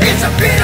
It's a bitch.